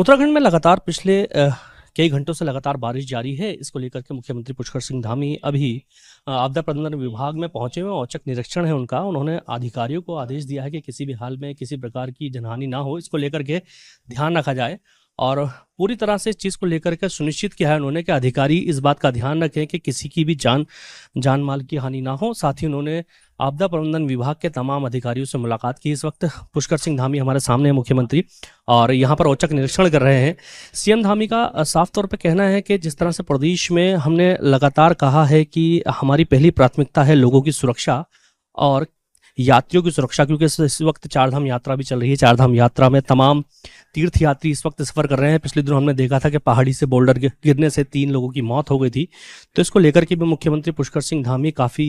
उत्तराखंड में लगातार पिछले कई घंटों से लगातार बारिश जारी है। इसको लेकर के मुख्यमंत्री पुष्कर सिंह धामी अभी आपदा प्रबंधन विभाग में पहुंचे हुए, औचक निरीक्षण है उनका। उन्होंने अधिकारियों को आदेश दिया है कि किसी भी हाल में किसी प्रकार की जनहानि ना हो, इसको लेकर के ध्यान रखा जाए और पूरी तरह से इस चीज़ को लेकर के सुनिश्चित किया है उन्होंने कि अधिकारी इस बात का ध्यान रखें कि किसी की भी जान माल की हानि ना हो। साथ ही उन्होंने आपदा प्रबंधन विभाग के तमाम अधिकारियों से मुलाकात की। इस वक्त पुष्कर सिंह धामी हमारे सामने हैं मुख्यमंत्री, और यहाँ पर औचक निरीक्षण कर रहे हैं। सीएम धामी का साफ तौर पर कहना है कि जिस तरह से प्रदेश में हमने लगातार कहा है कि हमारी पहली प्राथमिकता है लोगों की सुरक्षा और यात्रियों की सुरक्षा, क्योंकि इस वक्त चारधाम यात्रा भी चल रही है। चारधाम यात्रा में तमाम तीर्थ यात्री इस वक्त सफर कर रहे हैं। पिछले दिनों हमने देखा था कि पहाड़ी से बोल्डर गिरने से 3 लोगों की मौत हो गई थी, तो इसको लेकर के भी मुख्यमंत्री पुष्कर सिंह धामी काफ़ी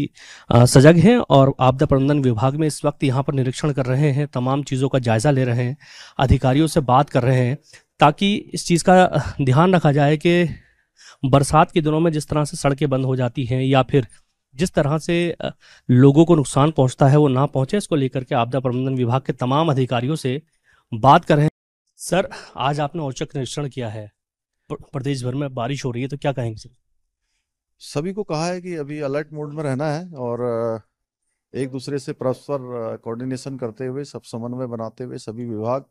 सजग हैं और आपदा प्रबंधन विभाग में इस वक्त यहाँ पर निरीक्षण कर रहे हैं, तमाम चीज़ों का जायज़ा ले रहे हैं, अधिकारियों से बात कर रहे हैं ताकि इस चीज़ का ध्यान रखा जाए कि बरसात के दिनों में जिस तरह से सड़कें बंद हो जाती हैं या फिर जिस तरह से लोगों को नुकसान पहुंचता है वो ना पहुंचे। इसको लेकर के आपदा प्रबंधन विभाग के तमाम अधिकारियों से बात कर रहे हैं। सर, आज आपने औचक निरीक्षण किया है, प्रदेश भर में बारिश हो रही है, तो क्या कहेंगे सर? सभी को कहा है कि अभी अलर्ट मोड में रहना है और एक दूसरे से परस्पर कोऑर्डिनेशन करते हुए, सब समन्वय बनाते हुए सभी विभाग,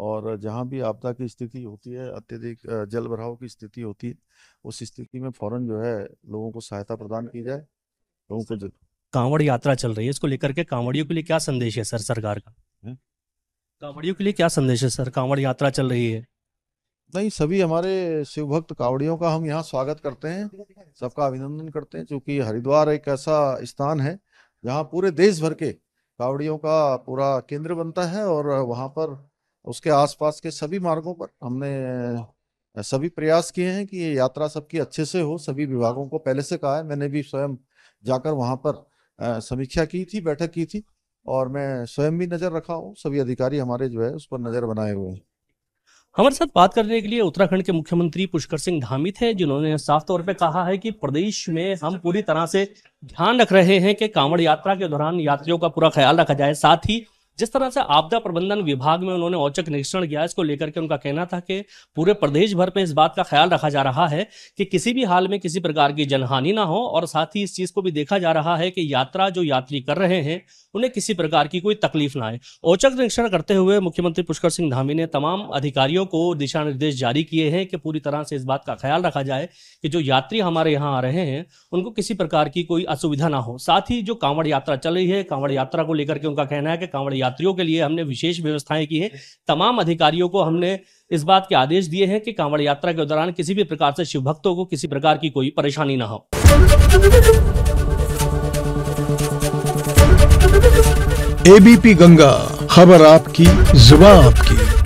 और जहाँ भी आपदा की स्थिति होती है, अत्यधिक जल भराव की स्थिति होती है, उस स्थिति में फौरन जो है लोगों को सहायता प्रदान की जाए। कांवड़ यात्रा चल रही है, इसको लेकर के कांवड़ियों के लिए क्या संदेश है सर सरकार का? कांवड़ियों के लिए क्या संदेश है सर? कांवड़ यात्रा चल रही है। नहीं, सभी हमारे शिव भक्त कांवड़ियों का हम यहाँ स्वागत करते हैं, सबका अभिनंदन करते हैं, क्योंकि हरिद्वार एक ऐसा स्थान है जहाँ पूरे देश भर के कांवड़ियों का पूरा केंद्र बनता है और वहाँ पर उसके आसपास के सभी मार्गों पर हमने सभी प्रयास किए हैं कि ये यात्रा सबकी अच्छे से हो। सभी विभागों को पहले से कहा है, मैंने भी स्वयं जाकर वहां पर समीक्षा की थी, बैठक की थी और मैं स्वयं भी नजर रखा हूँ। सभी अधिकारी हमारे जो है उस पर नजर बनाए हुए हैं। हमारे साथ बात करने के लिए उत्तराखंड के मुख्यमंत्री पुष्कर सिंह धामी थे, जिन्होंने साफ तौर पे कहा है कि प्रदेश में हम पूरी तरह से ध्यान रख रहे हैं कि कांवड़ यात्रा के दौरान यात्रियों का पूरा ख्याल रखा जाए। साथ ही जिस तरह से आपदा प्रबंधन विभाग में उन्होंने औचक निरीक्षण किया, इसको लेकर के उनका कहना था कि पूरे प्रदेश भर में इस बात का ख्याल रखा जा रहा है कि किसी भी हाल में किसी प्रकार की जनहानि ना हो, और साथ ही इस चीज़ को भी देखा जा रहा है कि यात्रा जो यात्री कर रहे हैं उन्हें किसी प्रकार की कोई तकलीफ ना आए। औचक निरीक्षण करते हुए मुख्यमंत्री पुष्कर सिंह धामी ने तमाम अधिकारियों को दिशा निर्देश जारी किए हैं कि पूरी तरह से इस बात का ख्याल रखा जाए कि जो यात्री हमारे यहाँ आ रहे हैं उनको किसी प्रकार की कोई असुविधा ना हो। साथ ही जो कांवड़ यात्रा चल रही है, कांवड़ यात्रा को लेकर के उनका कहना है कि कांवड़ यात्रियों के लिए हमने विशेष व्यवस्थाएं की हैं। तमाम अधिकारियों को हमने इस बात के आदेश दिए हैं कि कांवड़ यात्रा के दौरान किसी भी प्रकार से शिव भक्तों को किसी प्रकार की कोई परेशानी ना हो। एबीपी गंगा, खबर आपकी, जुबान आपकी।